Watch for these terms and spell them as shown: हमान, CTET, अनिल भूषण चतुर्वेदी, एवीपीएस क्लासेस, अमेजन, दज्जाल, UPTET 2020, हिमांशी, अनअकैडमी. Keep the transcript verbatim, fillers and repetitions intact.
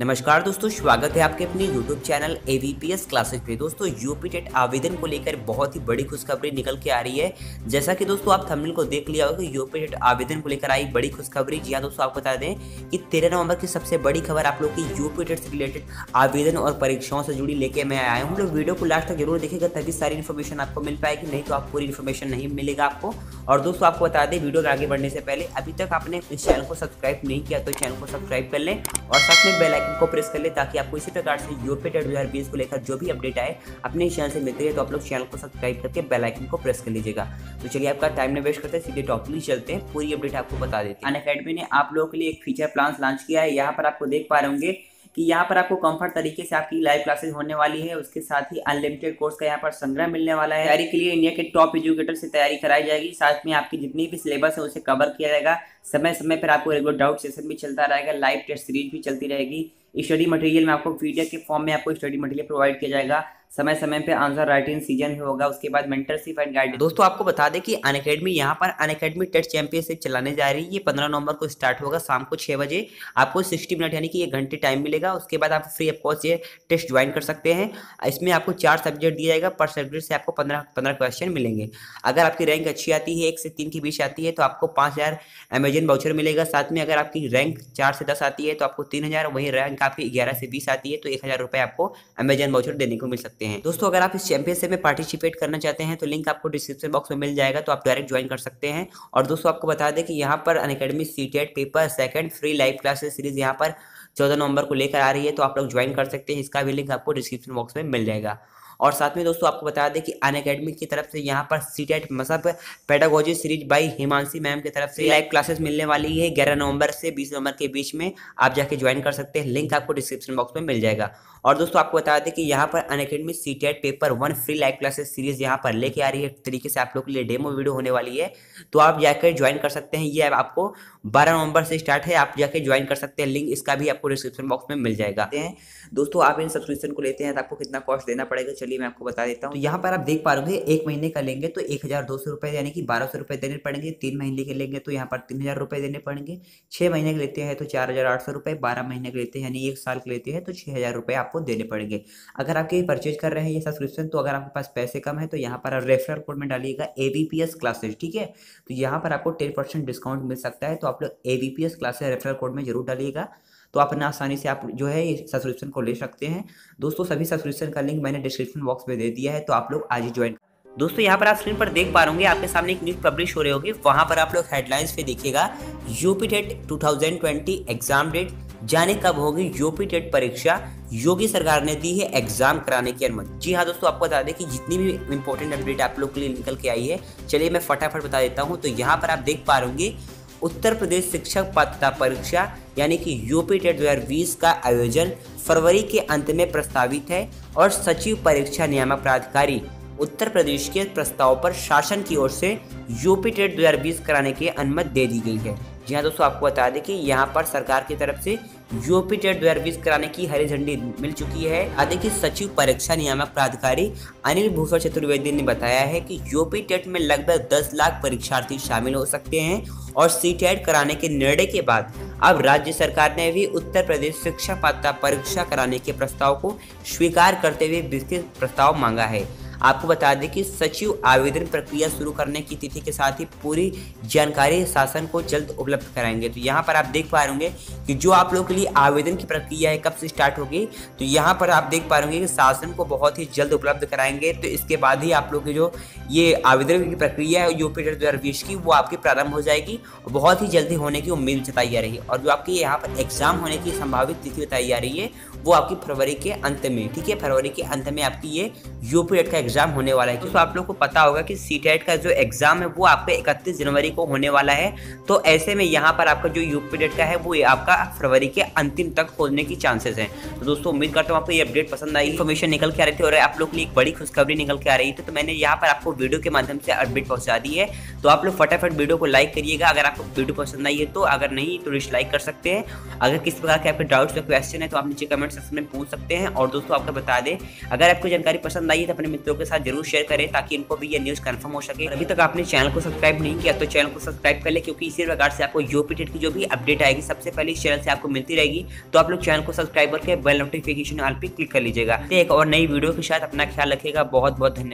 नमस्कार दोस्तों, स्वागत है आपके अपने यूट्यूब चैनल एवीपीएस क्लासेस पे। दोस्तों यूपीटेट आवेदन को लेकर बहुत ही बड़ी खुशखबरी निकल के आ रही है। जैसा कि दोस्तों आप थंबनेल को देख लिया होगा, यूपीटेट आवेदन को लेकर आई बड़ी खुशखबरी। जी हाँ दोस्तों, आपको बता दें कि तेरह नवंबर की सबसे बड़ी खबर आप लोग की यूपीटेट से रिलेटेड आवेदन और परीक्षाओं से जुड़ी लेके मैं आया हूँ। लोग वीडियो को लास्ट तक जरूर देखेगा, तभी सारी इन्फॉर्मेशन आपको मिल पाएगी, नहीं तो आप पूरी इन्फॉर्मेशन नहीं मिलेगा आपको। और दोस्तों आपको बता दें, वीडियो के आगे बढ़ने से पहले अभी तक आपने इस चैनल को सब्सक्राइब नहीं किया तो चैनल को सब्सक्राइब कर लें और साथ में बेल आइकन को प्रेस कर लें, ताकि आपको इसी प्रकार से यूपीटेट दो हज़ार बीस को लेकर जो भी अपडेट आए अपने चैनल से मिलते हैं। तो आप लोग चैनल को सब्सक्राइब करके बेल आइकन को प्रेस कर लीजिएगा। तो चलिए आपका टाइम नहीं वेस्ट करते हैं, सीधे टॉपिक में चलते हैं, पूरी अपडेट आपको बता देते हैं। अनअकैडमी ने आप लोगों के लिए एक फीचर प्लान लॉन्च किया है। यहाँ पर आपको देख पा रहे होंगे कि यहाँ पर आपको कंफर्ट तरीके से आपकी लाइव क्लासेस होने वाली है। उसके साथ ही अनलिमिटेड कोर्स का यहाँ पर संग्रह मिलने वाला है। तैयारी के लिए इंडिया के टॉप एजुकेटर से तैयारी कराई जाएगी। साथ में आपकी जितनी भी सिलेबस है उसे कवर किया जाएगा। समय समय पर आपको रेगुलर डाउट सेशन भी चलता रहेगा, लाइव टेस्ट सीरीज भी चलती रहेगी। स्टडी मटेरियल में आपको पीडीएफ के फॉर्म में आपको स्टडी मटेरियल प्रोवाइड किया जाएगा। समय समय पे आंसर राइटिंग सीजन होगा। उसके बाद मेंटरशिप एंड गाइडेंस। दोस्तों आपको बता दें कि अनअकैडमी यहाँ पर अनअकैडमी टेट चैंपियनशिप चलाने जा रही है। ये पंद्रह नवंबर को स्टार्ट होगा शाम को छह बजे। आपको साठ मिनट यानी कि एक घंटे टाइम मिलेगा। उसके बाद आप फ्री ऑफ कॉस्ट ये टेस्ट ज्वाइन कर सकते हैं। इसमें आपको चार सब्जेक्ट दिया जाएगा। पर सब्जेक्ट से आपको पंद्रह पंद्रह क्वेश्चन मिलेंगे। अगर आपकी रैंक अच्छी आती है, एक से तीन के बीच आती है, तो आपको पाँच हज़ार अमेजन वाउचर मिलेगा। साथ में अगर आपकी रैंक चार से दस आती है तो आपको तीन हज़ार, वहीं रैंक आपकी ग्यारह से बीस आती है तो एक हज़ार रुपये आपको अमेजन वाउचर देने को मिल सकते हैं। दोस्तों अगर आप इस चैंपियनशिप में पार्टिसिपेट करना चाहते हैं तो लिंक आपको डिस्क्रिप्शन बॉक्स में मिल जाएगा, तो आप डायरेक्ट ज्वाइन कर सकते हैं। और दोस्तों आपको बता दें कि यहाँ पर अनअकैडमी CTET paper second free live classes series यहाँ पर चौदह नवंबर को लेकर आ रही है, तो आप लोग ज्वाइन कर सकते हैं। इसका भी लिंक आपको डिस्क्रिप्शन बॉक्स में मिल जाएगा। और साथ में दोस्तों आपको बता दें कि अनअकैडमी की तरफ से यहाँ पर CTET mashup pedagogy series by हिमांशी ma'am की तरफ से लाइव क्लासेस मिलने वाली है। ग्यारह नवंबर से बीस नवंबर के बीच में आप जाके ज्वाइन कर सकते हैं। लिंक आपको डिस्क्रिप्शन बॉक्स में मिल जाएगा। और दोस्तों आपको बता दें कि यहाँ पर अनअकैडमी CTET paper one free live classes series यहाँ पर लेके आ रही है। एक तरीके से आप लोग के लिए डेमो वीडियो होने वाली है, तो आप जाकर ज्वाइन कर सकते हैं। ये आपको बारह नवंबर से स्टार्ट है, आप जाके ज्वाइन कर सकते हैं। लिंक इसका भी आपको डिस्क्रिप्शन बॉक्स में मिल जाएगा। दोस्तों आप इन सब्सक्रिप्शन को लेते हैं तो आपको कितना कॉस्ट देना पड़ेगा, मैं आपको बता देता हूँ। तो यहाँ पर आप देख पा रहे एक महीने का लेंगे तो एक हजार दो सौ रुपए यानी कि बारह सौ रुपए देने पड़ेंगे। तीन महीने के लेंगे तो यहाँ पर तीन हजार रुपए देने पड़ेंगे। छह महीने के लेते हैं तो चार हजार आठ सौ रुपए। बारह महीने के लेते हैं यानी एक साल के लेते हैं तो छह हजार रुपए आपको देने पड़ेंगे। अगर आपके परचेज कर रहे हैं ये सब्सक्रिप्शन, तो अगर आपके पास पैसे कम है तो यहाँ पर आप रेफरल कोड में डालिएगा एवीपीएस क्लासेस, ठीक है। तो यहाँ पर आपको टेन परसेंट डिस्काउंट मिल सकता है, तो आप लोग एवीपीएस क्लासेस रेफरल कोड में जरूर डालिएगा, तो आप ना आसानी से आप जो है सब्सक्रिप्शन को ले सकते हैं। दोस्तों सभी सब्सक्रिप्शन का लिंक मैंने डिस्क्रिप्शन बॉक्स में दे दिया है, तो आप लोग आज ही ज्वाइन। दोस्तों यहाँ पर आप स्क्रीन पर देख पा रहे होंगे, आपके सामने एक न्यूज़ पब्लिश हो रही होगी। वहाँ पर आप लोग हेडलाइंस पे देखिएगा, यूपीटेट दो हज़ार बीस एग्जाम डेट, जाने कब होगी यूपीटेट परीक्षा, योगी सरकार ने दी है एग्जाम कराने की अनुमति। जी हाँ दोस्तों आपको बता दें कि जितनी भी इंपॉर्टेंट अपडेट आप लोग के लिए निकल के आई है, चलिए मैं फटाफट बता देता हूँ। तो यहाँ पर आप देख पा रहे होंगे, उत्तर प्रदेश शिक्षक पात्रता परीक्षा यानी कि यूपीटेट दो हज़ार बीस का आयोजन फरवरी के अंत में प्रस्तावित है और सचिव परीक्षा नियामक प्राधिकारी उत्तर प्रदेश के प्रस्ताव पर शासन की ओर से यूपीटेट दो हज़ार बीस कराने की अनुमति दे दी गई है। जी हाँ दोस्तों आपको बता दें कि यहाँ पर सरकार की तरफ से यूपीटेट दो हज़ार बीस कराने की हरी झंडी मिल चुकी है। आदि की सचिव परीक्षा नियामक प्राधिकारी अनिल भूषण चतुर्वेदी ने बताया है कि यूपीटेट में लगभग दस लाख परीक्षार्थी शामिल हो सकते हैं और सीटेट कराने के निर्णय के बाद अब राज्य सरकार ने भी उत्तर प्रदेश शिक्षक पात्रता परीक्षा कराने के प्रस्ताव को स्वीकार करते हुए विस्तृत प्रस्ताव मांगा है। आपको बता दें कि सचिव आवेदन प्रक्रिया शुरू करने की तिथि के साथ ही पूरी जानकारी शासन को जल्द उपलब्ध कराएंगे। तो यहाँ पर आप देख पा रहे होंगे कि जो आप लोगों के लिए आवेदन की प्रक्रिया है कब से स्टार्ट होगी, तो यहाँ पर आप देख पा रहे होंगे कि शासन को बहुत ही जल्द उपलब्ध कराएंगे। तो इसके बाद ही आप लोग की जो ये आवेदन की प्रक्रिया है यूपीटेट दो हज़ार बीस की, वो आपकी प्रारंभ हो जाएगी। बहुत ही जल्दी होने की उम्मीद जताई जा रही है। और जो आपकी यहाँ पर एग्जाम होने की संभावित तिथि बताई जा रही है वो आपकी फरवरी के अंत में, ठीक है, फरवरी के अंत में आपकी ये यूपीटेट का एग्जाम होने वाला है। तो आप लोग को पता होगा कि सीटेट का जो एग्जाम है वो आपके इकतीस जनवरी को होने वाला है। तो ऐसे में यहाँ पर आपका जो यूपीटेट का है वो आपका फरवरी के अंतिम तक होने की चांसेस हैं। तो दोस्तों उम्मीद करता हूँ आपको ये अपडेट पसंद आई, इन्फॉर्मेशन निकल के आ रही थी और आप लोग के लिए एक बड़ी खुशखबरी निकल के आ रही थी, तो मैंने यहाँ पर आपको वीडियो के माध्यम से अपडेट पहुँचा दी है। तो आप लोग फटाफट वीडियो को लाइक करिएगा अगर आपको वीडियो पसंद आई है तो, अगर नहीं तो डिसलाइक कर सकते हैं। अगर किसी प्रकार के आपके डाउट्स या क्वेश्चन है तो आप नीचे कमेंट सेक्शन में पूछ सकते हैं। और दोस्तों आपको बता दें, अगर आपको जानकारी पसंद आई है तो अपने मित्रों के साथ जरूर शेयर करें ताकि इनको भी ये न्यूज़ कन्फर्म हो सके। अभी तक आपने चैनल को सब्सक्राइब नहीं किया तो चैनल को सब्सक्राइब कर ले, क्योंकि इसी प्रकार से आपको यूपीटेट की जो भी अपडेट आएगी सबसे पहले इस चैनल से आपको मिलती रहेगी। तो आप लोग चैनल को सब्सक्राइब करके बेल नोटिफिकेशन ऑल पे क्लिक कर लीजिएगा। एक और नई वीडियो के साथ अपना ख्याल रखिएगा। बहुत बहुत धन्यवाद।